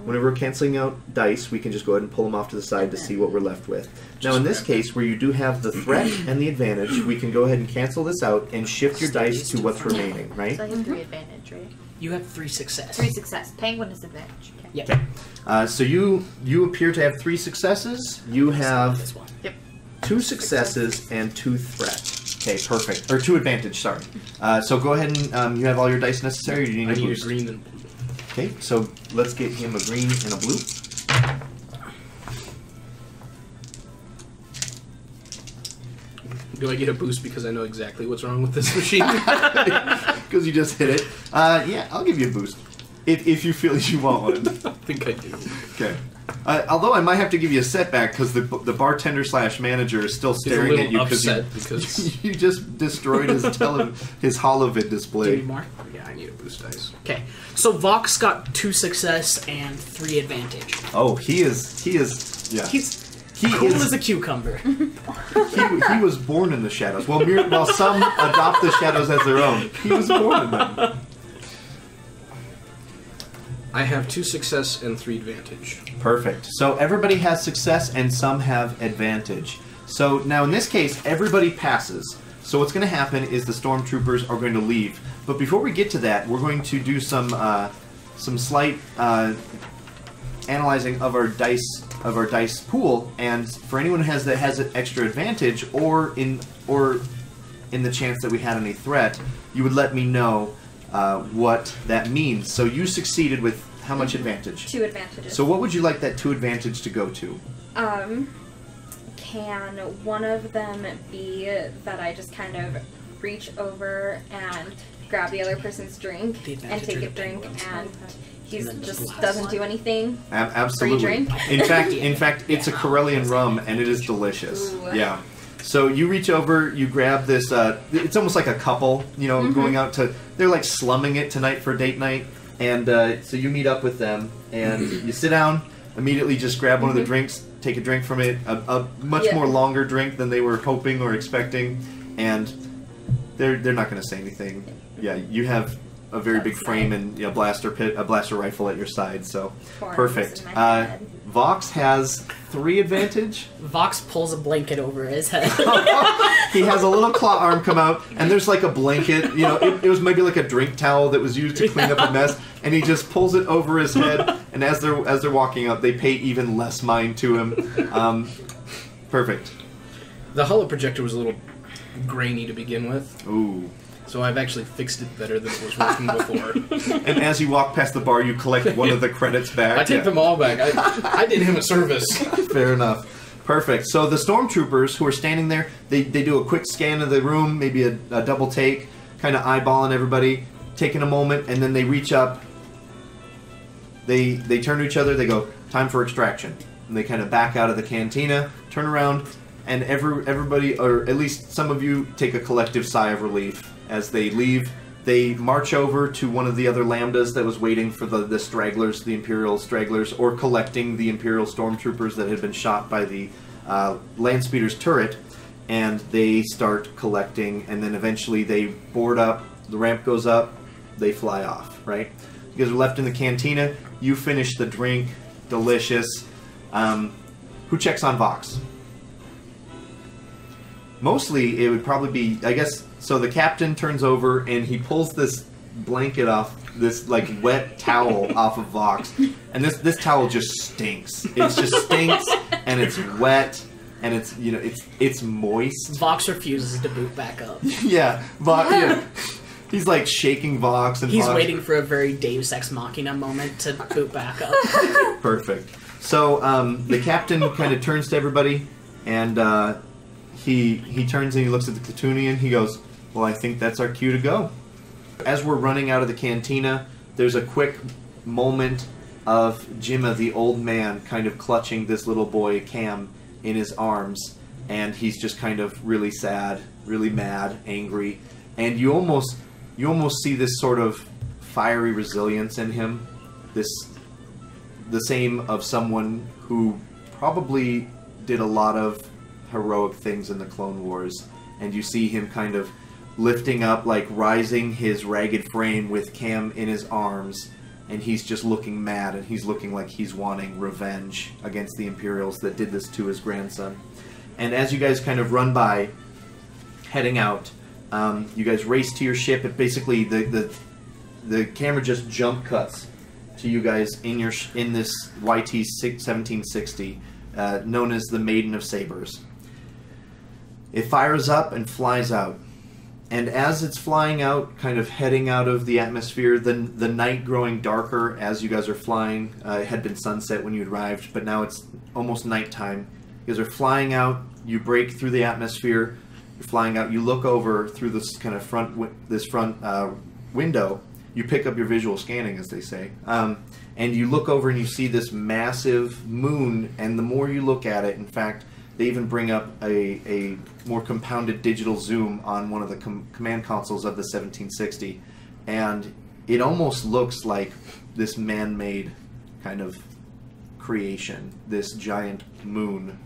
Whenever we're canceling out dice, we can just go ahead and pull them off to the side to see what we're left with. Now in this case, where you do have the threat and the advantage, we can go ahead and cancel this out and shift your dice to what's remaining, right? So I have three advantage, right? You have three success. Three success. Penguin is advantage. Okay. Yep. Okay. Uh, so you you appear to have three successes. You have two successes and two threats. Okay, perfect. Or two advantage, sorry. Uh, so go ahead and um, you have all your dice necessary. Or do you need I a need boost? A green and a blue. Okay, so let's get him a green and a blue. Do I get a boost because I know exactly what's wrong with this machine? Because you just hit it. Uh, yeah, I'll give you a boost. If, if you feel you want one. I think I do. Okay. Uh, although I might have to give you a setback because the the bartender slash manager is still staring at you upset you, because you just destroyed his tele his holovid display. Do you need more? Yeah, I need a boost dice. Okay, so Vox got two success and three advantage. Oh, he is he is yeah. He's he cool is, as a cucumber. he, he was born in the shadows. Well, mere, while some adopt the shadows as their own, he was born in them. I have two success and three advantage. Perfect. So everybody has success and some have advantage. So now in this case, everybody passes. So what's going to happen is the stormtroopers are going to leave. But before we get to that, we're going to do some uh, some slight uh, analyzing of our dice of our dice pool. And for anyone who has that has an extra advantage or in or in the chance that we had any threat, you would let me know. Uh, what that means. So you succeeded with how much advantage? Two advantages. So what would you like that two advantage to go to? Um, can one of them be that I just kind of reach over and grab the other person's drink and take a drink and he just doesn't do anything? Ab absolutely. Free drink? In fact, in fact, it's yeah. a Corellian rum and it is delicious. Ooh. Yeah. So you reach over, you grab this, uh, it's almost like a couple, you know, mm-hmm. going out to, they're like slumming it tonight for date night, and uh, so you meet up with them, and mm-hmm. you sit down, immediately just grab one mm-hmm. of the drinks, take a drink from it, a, a much yeah. more longer drink than they were hoping or expecting, and they're, they're not going to say anything. Yeah, you have a very That's big frame nice. and you know, blaster pit, a blaster rifle at your side, so Forms perfect. Uh, Vox has three advantage. Vox pulls a blanket over his head. He has a little claw arm come out, and there's like a blanket. You know, it, it was maybe like a drink towel that was used to clean yeah. up a mess, and he just pulls it over his head. And as they're as they're walking up, they pay even less mind to him. Um, perfect. The holo projector was a little grainy to begin with. Ooh. So I've actually fixed it better than it was working before. And as you walk past the bar, you collect one of the credits back. I take yeah. them all back. I, I did him a service. Fair enough. Perfect. So the stormtroopers who are standing there, they, they do a quick scan of the room, maybe a, a double take, kind of eyeballing everybody, taking a moment, and then they reach up. They, they turn to each other. They go, time for extraction. And they kind of back out of the cantina, turn around, and every, everybody, or at least some of you, take a collective sigh of relief. As they leave, they march over to one of the other Lambdas that was waiting for the, the stragglers, the Imperial stragglers, or collecting the Imperial stormtroopers that had been shot by the uh, Landspeeder's turret, and they start collecting, and then eventually they board up, the ramp goes up, they fly off, right? You guys are left in the cantina, you finish the drink, delicious. Um, who checks on Vox? Mostly, it would probably be, I guess, so the captain turns over and he pulls this blanket off, this like wet towel off of Vox. And this this towel just stinks. It just stinks and it's wet and it's, you know, it's it's moist. Vox refuses to boot back up. Yeah, Vox, yeah. He's like shaking Vox and He's Vox. waiting for a very Deus Ex Machina moment to boot back up. Perfect. So um, the captain kind of turns to everybody and uh, he he turns and he looks at the Klatoonian. He goes, well, I think that's our cue to go. As we're running out of the cantina, there's a quick moment of Jimma, the old man, kind of clutching this little boy, Cam, in his arms, and he's just kind of really sad, really mad, angry, and you almost, you almost see this sort of fiery resilience in him, this, the same of someone who probably did a lot of heroic things in the Clone Wars, and you see him kind of lifting up, like rising his ragged frame with Cam in his arms, and he's just looking mad, and he's looking like he's wanting revenge against the Imperials that did this to his grandson. And as you guys kind of run by, heading out, um, you guys race to your ship, and basically the, the, the camera just jump cuts to you guys in, your sh in this Y T seventeen sixty, uh, known as the Maiden of Sabres. It fires up and flies out. And as it's flying out, kind of heading out of the atmosphere, the, the night growing darker as you guys are flying. Uh, it had been sunset when you arrived, but now it's almost nighttime. You guys are flying out, you break through the atmosphere, you're flying out, you look over through this kind of front, wi this front uh, window, you pick up your visual scanning, as they say, um, and you look over and you see this massive moon, and the more you look at it, in fact, they even bring up a, a more compounded digital zoom on one of the com command consoles of the seventeen sixty, and it almost looks like this man-made kind of creation, this giant moon.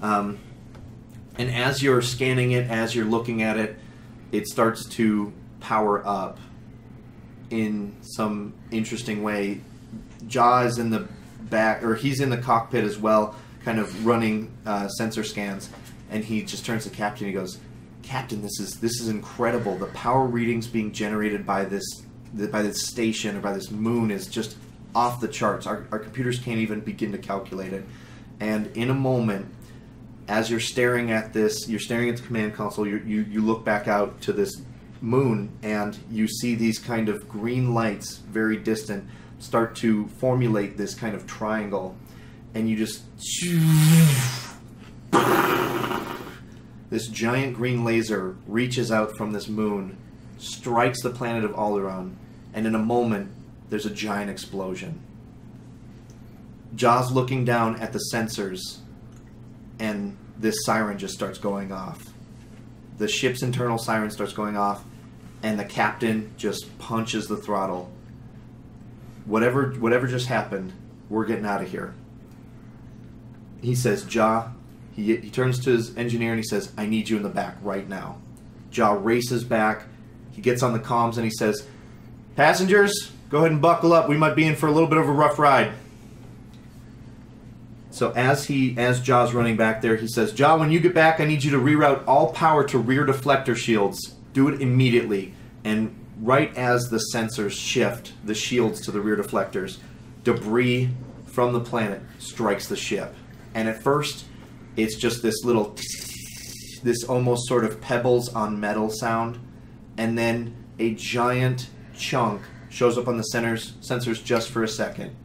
Um, and as you're scanning it, as you're looking at it, it starts to power up in some interesting way. Ja is in the back, or he's in the cockpit as well, kind of running uh, sensor scans, and he just turns to the captain and he goes, "Captain, this is this is incredible. The power readings being generated by this by this station or by this moon is just off the charts. Our, our computers can't even begin to calculate it." And in a moment, as you're staring at this, you're staring at the command console, you, you, you look back out to this moon, and you see these kind of green lights, very distant, start to formulate this kind of triangle. And you just... this giant green laser reaches out from this moon, strikes the planet of Alderaan, and in a moment, there's a giant explosion. Ja's looking down at the sensors, and this siren just starts going off. The ship's internal siren starts going off, and the captain just punches the throttle. Whatever, whatever just happened, we're getting out of here. He says, "Ja," he, he turns to his engineer and he says, "I need you in the back right now." Ja races back, he gets on the comms and he says, "Passengers, go ahead and buckle up, we might be in for a little bit of a rough ride." So as he, as Ja's running back there, he says, "Ja, when you get back, I need you to reroute all power to rear deflector shields. Do it immediately." And right as the sensors shift the shields to the rear deflectors, debris from the planet strikes the ship. And at first, it's just this little, this almost sort of pebbles on metal sound. And then a giant chunk shows up on the sensors, sensors just for a second.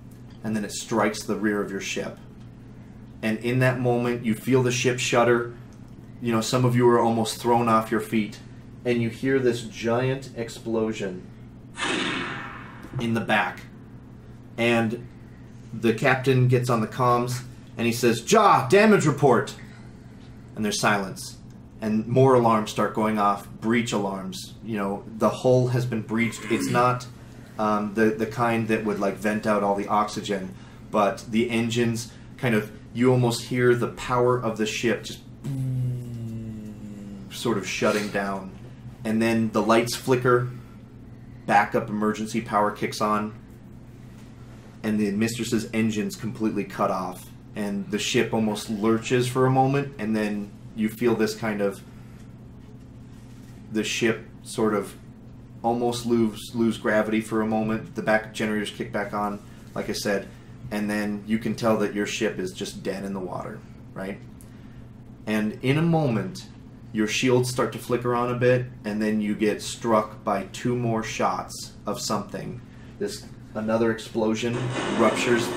And then it strikes the rear of your ship. And in that moment, you feel the ship shudder. You know, some of you are almost thrown off your feet. And you hear this giant explosion in the back. And the captain gets on the comms. And he says, "Ja, damage report!" And there's silence. And more alarms start going off, breach alarms. You know, the hull has been breached. It's not um, the, the kind that would, like, vent out all the oxygen, but the engines kind of, you almost hear the power of the ship just sort of shutting down. And then the lights flicker, backup emergency power kicks on, and the Mistress's engine's completely cut off. And the ship almost lurches for a moment, and then you feel this kind of, the ship sort of almost lose, lose gravity for a moment. The back generators kick back on, like I said, and then you can tell that your ship is just dead in the water, right? And in a moment, your shields start to flicker on a bit, and then you get struck by two more shots of something. This, another explosion ruptures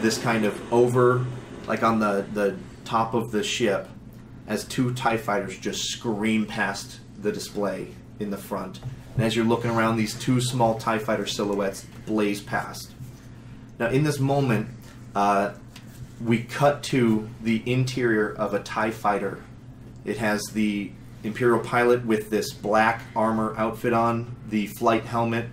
this kind of over, like on the, the top of the ship, as two TIE fighters just scream past the display in the front. And as you're looking around, these two small TIE fighter silhouettes blaze past. Now, in this moment, uh, we cut to the interior of a TIE fighter. It has the Imperial pilot with this black armor outfit on, the flight helmet,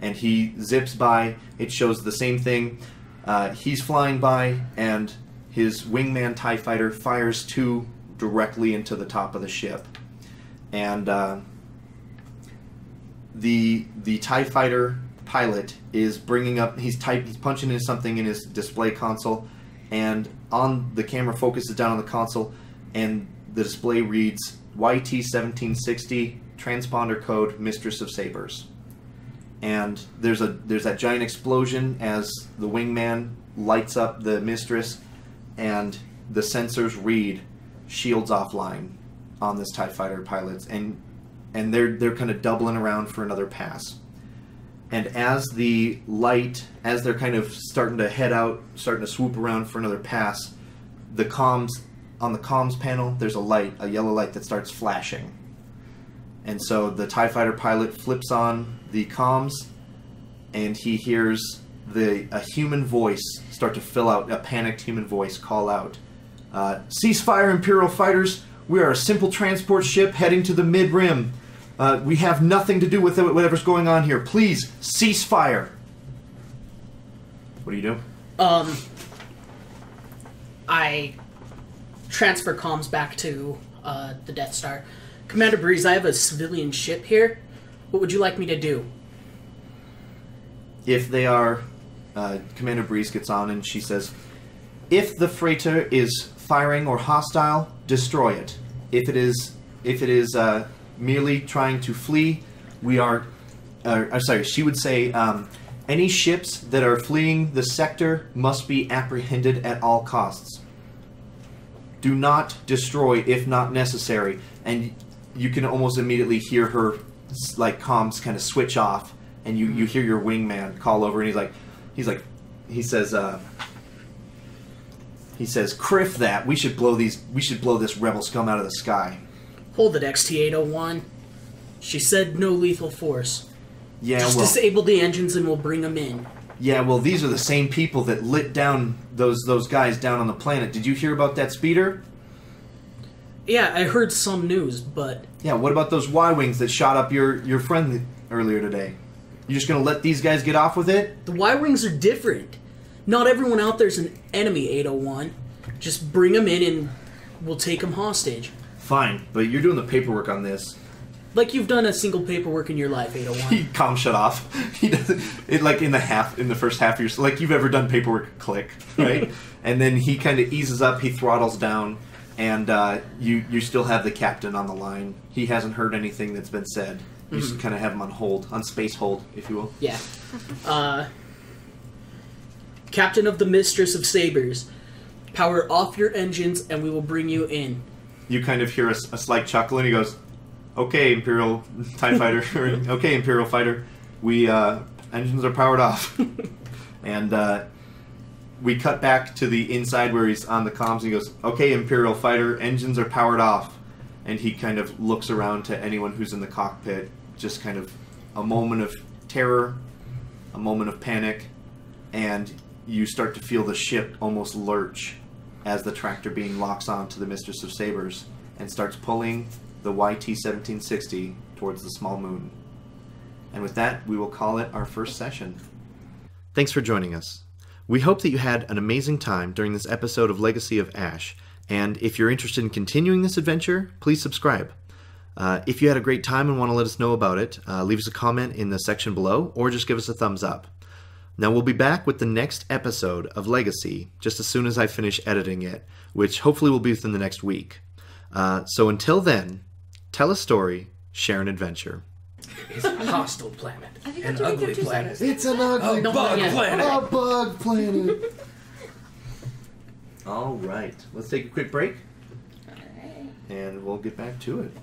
and he zips by. It shows the same thing. Uh, he's flying by, and his wingman TIE fighter fires two directly into the top of the ship. And uh, the the TIE fighter pilot is bringing up, he's, type, he's punching into something in his display console, and on the camera focuses down on the console, and the display reads, Y T seventeen sixty, transponder code, Mistress of Sabres. And there's a there's that giant explosion as the wingman lights up the Mistress, and the sensors read, shields offline on this TIE fighter pilot's, and and they're they're kind of doubling around for another pass. And as the light, as they're kind of starting to head out, starting to swoop around for another pass, the comms, on the comms panel, there's a light, a yellow light that starts flashing. And so the TIE fighter pilot flips on the comms, and he hears the a human voice start to fill out, a panicked human voice call out, uh, "Ceasefire, Imperial fighters! We are a simple transport ship heading to the mid-rim. Uh, we have nothing to do with whatever's going on here. Please, cease fire." What do you do? Um, I transfer comms back to uh, the Death Star. "Commander Breeze, I have a civilian ship here. What would you like me to do?" If they are... Uh, Commander Breeze gets on and she says, "If the freighter is firing or hostile, destroy it. If it is... If it is... Uh, merely trying to flee, we are, uh, I'm sorry, she would say, um, any ships that are fleeing the sector must be apprehended at all costs. Do not destroy if not necessary." And you can almost immediately hear her, like, comms kind of switch off, and you, you hear your wingman call over, and he's like, he's like, he says, uh, he says, "Criff that, we should blow these, we should blow this rebel scum out of the sky." "Hold it, X T eight oh one. She said no lethal force. Yeah, Just well, disable the engines and we'll bring them in." "Yeah, well, these are the same people that lit down those those guys down on the planet. Did you hear about that speeder?" "Yeah, I heard some news, but..." "Yeah, what about those Y-Wings that shot up your, your friend earlier today? You just gonna let these guys get off with it?" "The Y-Wings are different. Not everyone out there's an enemy, eight oh one. Just bring them in and we'll take them hostage." "Fine, but you're doing the paperwork on this." "Like you've done a single paperwork in your life, eight oh one. Calm shut off. He doesn't, it, like in the half, in the first half of your, like you've ever done paperwork, click, right? And then he kind of eases up, he throttles down, and uh, you, you still have the captain on the line. He hasn't heard anything that's been said. You mm-hmm. just kind of have him on hold, on space hold, if you will. Yeah. Uh, "Captain of the Mistress of Sabres, power off your engines and we will bring you in." You kind of hear a, a slight chuckle, and he goes, "Okay, Imperial TIE Fighter, or, okay, Imperial Fighter, we, uh, engines are powered off." And, uh, we cut back to the inside where he's on the comms, and he goes, "Okay, Imperial Fighter, engines are powered off." And he kind of looks around to anyone who's in the cockpit, just kind of a moment of terror, a moment of panic, and you start to feel the ship almost lurch as the tractor beam locks onto the Mistress of Sabres and starts pulling the Y T seventeen sixty towards the small moon. And with that, we will call it our first session. Thanks for joining us. We hope that you had an amazing time during this episode of Legacy of Ash, and if you're interested in continuing this adventure, please subscribe. Uh, if you had a great time and want to let us know about it, uh, leave us a comment in the section below, or just give us a thumbs up. Now we'll be back with the next episode of Legacy just as soon as I finish editing it, which hopefully will be within the next week. Uh, so until then, tell a story, share an adventure. It's a hostile planet. An ugly planet. It's an ugly a bug planet. planet. A bug planet. All right. Let's take a quick break. All right. And we'll get back to it.